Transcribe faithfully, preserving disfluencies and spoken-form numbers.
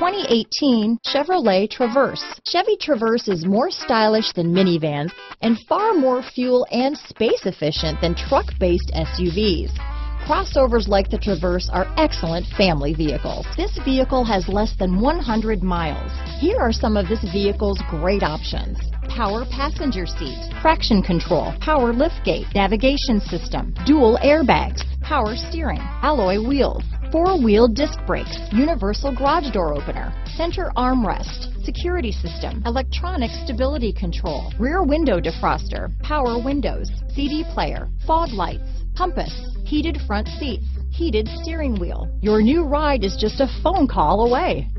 twenty eighteen Chevrolet Traverse. Chevy Traverse is more stylish than minivans and far more fuel and space efficient than truck-based S U Vs. Crossovers like the Traverse are excellent family vehicles. This vehicle has less than one hundred miles. Here are some of this vehicle's great options: power passenger seat, traction control, power liftgate, navigation system, dual airbags, power steering, alloy wheels, four-wheel disc brakes, universal garage door opener, center armrest, security system, electronic stability control, rear window defroster, power windows, C D player, fog lights, compass, heated front seats, heated steering wheel. Your new ride is just a phone call away.